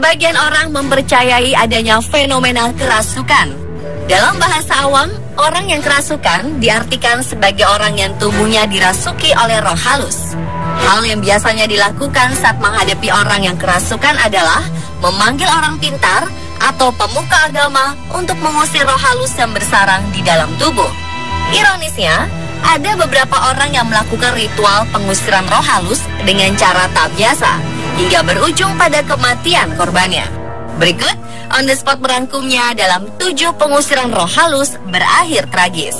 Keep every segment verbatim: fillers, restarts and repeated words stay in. Sebagian orang mempercayai adanya fenomena kerasukan. Dalam bahasa awam, orang yang kerasukan diartikan sebagai orang yang tubuhnya dirasuki oleh roh halus. Hal yang biasanya dilakukan saat menghadapi orang yang kerasukan adalah memanggil orang pintar atau pemuka agama untuk mengusir roh halus yang bersarang di dalam tubuh. Ironisnya, ada beberapa orang yang melakukan ritual pengusiran roh halus dengan cara tak biasa, hingga berujung pada kematian korbannya. Berikut, On The Spot merangkumnya dalam tujuh pengusiran roh halus berakhir tragis.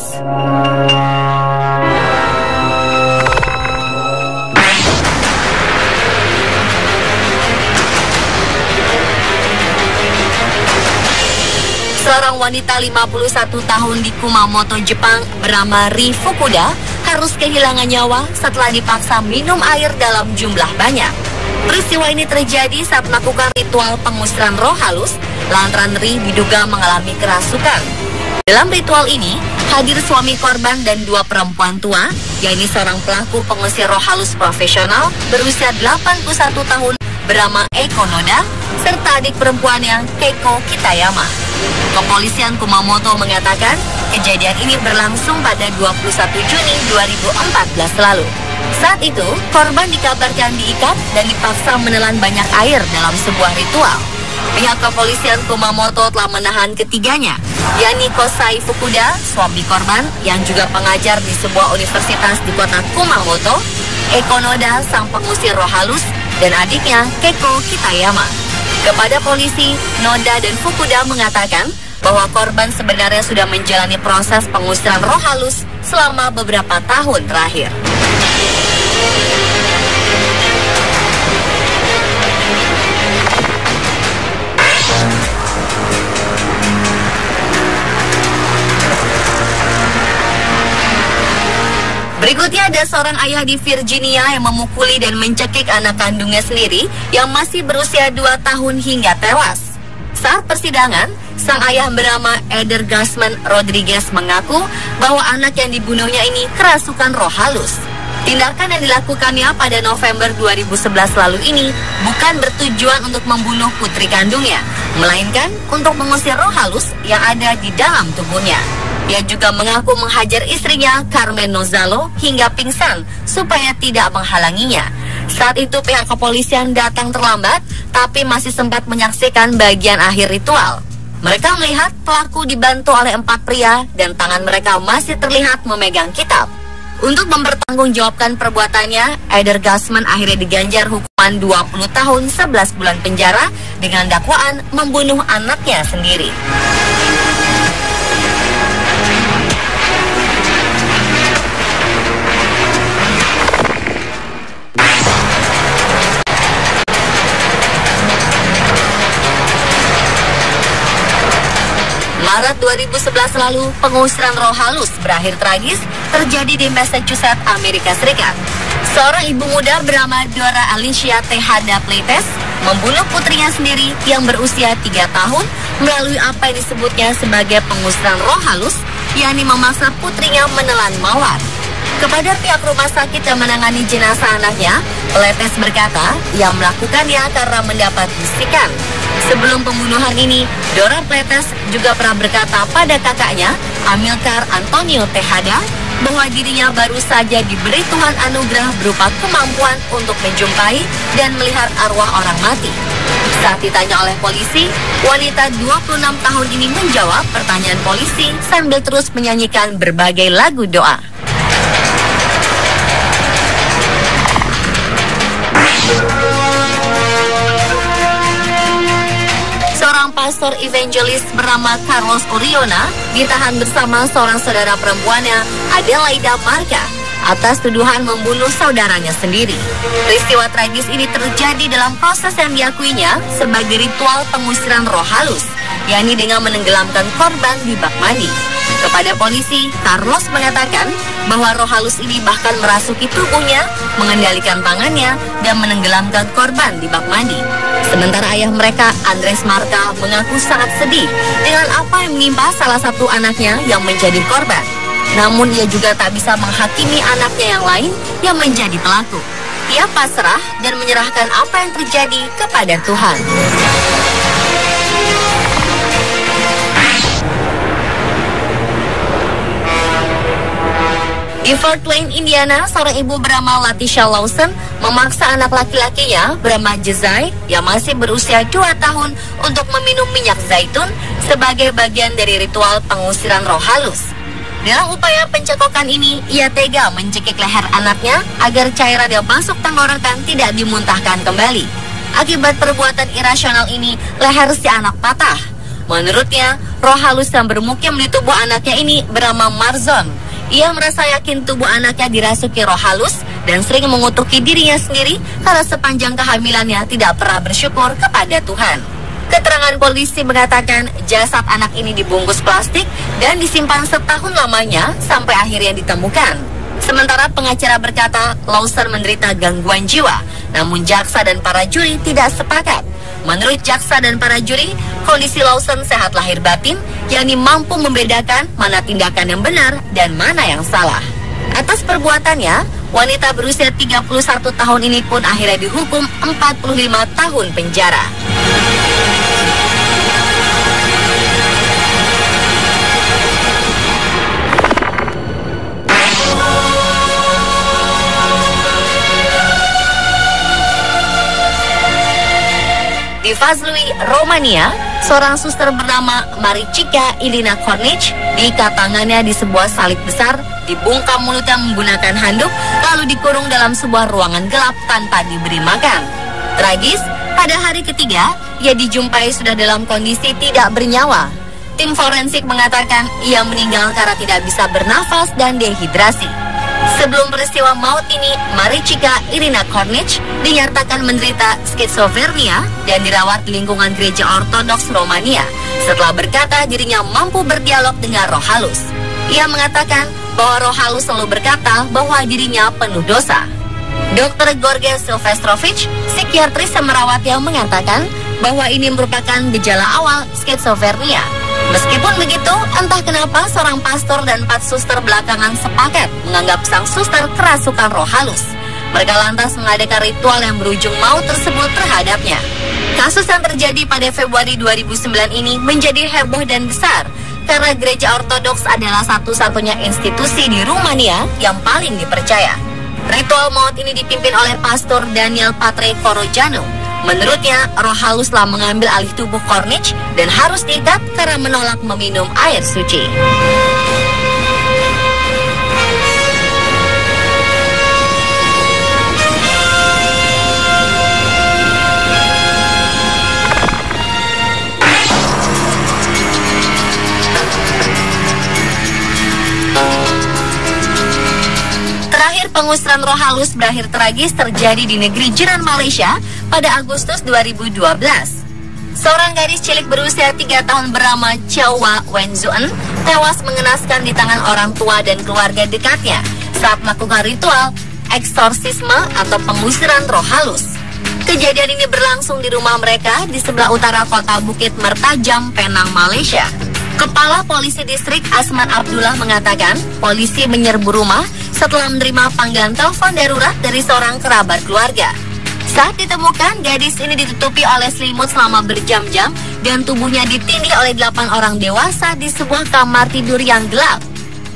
Seorang wanita lima puluh satu tahun di Kumamoto, Jepang bernama Rifukuda harus kehilangan nyawa setelah dipaksa minum air dalam jumlah banyak. Peristiwa ini terjadi saat melakukan ritual pengusiran roh halus lantaran Ri diduga mengalami kerasukan. Dalam ritual ini hadir suami korban dan dua perempuan tua, yaitu seorang pelaku pengusir roh halus profesional berusia delapan puluh satu tahun bernama Eiko Noda serta adik perempuannya Keiko Kitayama. Kepolisian Kumamoto mengatakan kejadian ini berlangsung pada dua puluh satu Juni dua ribu empat belas lalu. Saat itu, korban dikabarkan diikat dan dipaksa menelan banyak air dalam sebuah ritual. Pihak kepolisian Kumamoto telah menahan ketiganya, yakni Kosai Fukuda, suami korban yang juga pengajar di sebuah universitas di kota Kumamoto, Eiko Noda, sang pengusir roh halus, dan adiknya Keiko Kitayama. Kepada polisi, Noda dan Fukuda mengatakan bahwa korban sebenarnya sudah menjalani proses pengusiran roh halus selama beberapa tahun terakhir. Berikutnya ada seorang ayah di Virginia yang memukuli dan mencekik anak kandungnya sendiri yang masih berusia dua tahun hingga tewas. Saat persidangan, sang ayah bernama Edgar Guzman Rodriguez mengaku bahwa anak yang dibunuhnya ini kerasukan roh halus. Tindakan yang dilakukannya pada November dua ribu sebelas lalu ini bukan bertujuan untuk membunuh putri kandungnya, melainkan untuk mengusir roh halus yang ada di dalam tubuhnya. Ia juga mengaku menghajar istrinya Carmen Nozallo hingga pingsan supaya tidak menghalanginya. Saat itu pihak kepolisian datang terlambat, tapi masih sempat menyaksikan bagian akhir ritual. Mereka melihat pelaku dibantu oleh empat pria dan tangan mereka masih terlihat memegang kitab. Untuk mempertanggungjawabkan perbuatannya, Edgar Guzman akhirnya diganjar hukuman dua puluh tahun sebelas bulan penjara dengan dakwaan membunuh anaknya sendiri. Maret dua ribu sebelas lalu, pengusiran roh halus berakhir tragis terjadi di Massachusetts, Amerika Serikat. Seorang ibu muda bernama Dora Alicia Tejada Pleites membunuh putrinya sendiri yang berusia tiga tahun melalui apa yang disebutnya sebagai pengusiran roh halus, yakni memaksa putrinya menelan mawar. Kepada pihak rumah sakit yang menangani jenazah anaknya, Pleites berkata ia melakukannya karena mendapat bisikan. Sebelum pembunuhan ini, Dora Pleites juga pernah berkata pada kakaknya, Amilcar Antonio Tejada, bahwa dirinya baru saja diberi Tuhan anugerah berupa kemampuan untuk menjumpai dan melihat arwah orang mati. Saat ditanya oleh polisi, wanita dua puluh enam tahun ini menjawab pertanyaan polisi sambil terus menyanyikan berbagai lagu doa. Pastor evangelis bernama Carlos Coriona ditahan bersama seorang saudara perempuannya, Adeleida Marga, atas tuduhan membunuh saudaranya sendiri. Peristiwa tragis ini terjadi dalam proses yang diakuinya sebagai ritual pengusiran roh halus, yakni dengan menenggelamkan korban di bak mandi. Kepada polisi, Carlos mengatakan bahwa roh halus ini bahkan merasuki tubuhnya, mengendalikan tangannya, dan menenggelamkan korban di bak mandi. Sementara ayah mereka, Andres Marta, mengaku sangat sedih dengan apa yang menimpa salah satu anaknya yang menjadi korban. Namun ia juga tak bisa menghakimi anaknya yang lain yang menjadi pelaku. Ia pasrah dan menyerahkan apa yang terjadi kepada Tuhan. Di Fort Wayne, Indiana, seorang ibu bernama Latisha Lawson memaksa anak laki-lakinya bernama Jezai yang masih berusia dua tahun untuk meminum minyak zaitun sebagai bagian dari ritual pengusiran roh halus. Dalam upaya pencekokan ini, ia tega mencekik leher anaknya agar cairan yang masuk tenggorokan tidak dimuntahkan kembali. Akibat perbuatan irasional ini, leher si anak patah. Menurutnya, roh halus yang bermukim di tubuh anaknya ini bernama Marzon. Ia merasa yakin tubuh anaknya dirasuki roh halus dan sering mengutuki dirinya sendiri karena sepanjang kehamilannya tidak pernah bersyukur kepada Tuhan. Keterangan polisi mengatakan jasad anak ini dibungkus plastik dan disimpan setahun lamanya sampai akhirnya ditemukan. Sementara pengacara berkata Lawson menderita gangguan jiwa, namun jaksa dan para juri tidak sepakat. Menurut jaksa dan para juri, kondisi Lawson sehat lahir batin, yakni mampu membedakan mana tindakan yang benar dan mana yang salah. Atas perbuatannya, wanita berusia tiga puluh satu tahun ini pun akhirnya dihukum empat puluh lima tahun penjara. Di Vaslui, Romania, seorang suster bernama Maricika Ilina Cornic diikat tangannya di sebuah salib besar, dibungkam mulutnya menggunakan handuk, lalu dikurung dalam sebuah ruangan gelap tanpa diberi makan. Tragis, pada hari ketiga, ia dijumpai sudah dalam kondisi tidak bernyawa. Tim forensik mengatakan ia meninggal karena tidak bisa bernafas dan dehidrasi. Sebelum peristiwa maut ini, Maricika Irina Cornic dinyatakan menderita skizofrenia dan dirawat di lingkungan gereja Ortodoks Romania setelah berkata dirinya mampu berdialog dengan roh halus. Ia mengatakan bahwa roh halus selalu berkata bahwa dirinya penuh dosa. Dokter George Silvestrovich, psikiatris yang merawatnya, mengatakan bahwa ini merupakan gejala awal skizofrenia. Meskipun begitu, entah kenapa seorang pastor dan empat suster belakangan sepakat menganggap sang suster kerasukan roh halus. Mereka lantas mengadakan ritual yang berujung maut tersebut terhadapnya. Kasus yang terjadi pada Februari dua ribu sembilan ini menjadi heboh dan besar karena gereja Ortodoks adalah satu-satunya institusi di Rumania yang paling dipercaya. Ritual maut ini dipimpin oleh pastor Daniel Patre Porojanu. Menurutnya, roh halus telah mengambil alih tubuh Cornic dan harus diikat karena menolak meminum air suci. Terakhir, pengusiran roh halus berakhir tragis terjadi di negeri jiran Malaysia pada Agustus dua ribu dua belas. Seorang gadis cilik berusia tiga tahun bernama Chua Wen Zuan tewas mengenaskan di tangan orang tua dan keluarga dekatnya saat melakukan ritual eksorsisme atau pengusiran roh halus. Kejadian ini berlangsung di rumah mereka di sebelah utara kota Bukit Mertajam, Penang, Malaysia. Kepala Polisi Distrik Asman Abdullah mengatakan polisi menyerbu rumah setelah menerima panggilan telepon darurat dari seorang kerabat keluarga. Saat ditemukan, gadis ini ditutupi oleh selimut selama berjam-jam dan tubuhnya ditindih oleh delapan orang dewasa di sebuah kamar tidur yang gelap.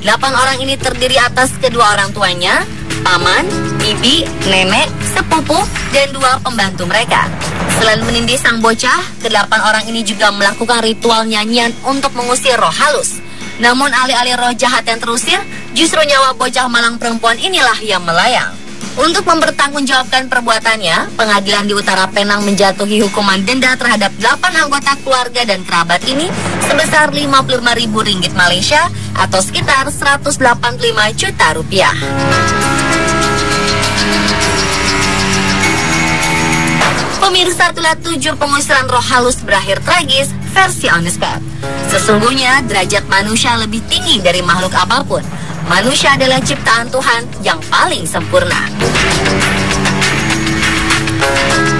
delapan orang ini terdiri atas kedua orang tuanya, paman, bibi, nenek, sepupu, dan dua pembantu mereka. Selain menindih sang bocah, kedelapan orang ini juga melakukan ritual nyanyian untuk mengusir roh halus. Namun alih-alih roh jahat yang terusir, justru nyawa bocah malang perempuan inilah yang melayang. Untuk mempertanggungjawabkan perbuatannya, pengadilan di Utara Penang menjatuhi hukuman denda terhadap delapan anggota keluarga dan kerabat ini sebesar lima puluh lima ribu ringgit Malaysia atau sekitar seratus delapan puluh lima juta rupiah. Pemirsa, telah tujuh pengusiran roh halus berakhir tragis versi On The Spot. Sesungguhnya, derajat manusia lebih tinggi dari makhluk apapun. Manusia adalah ciptaan Tuhan yang paling sempurna.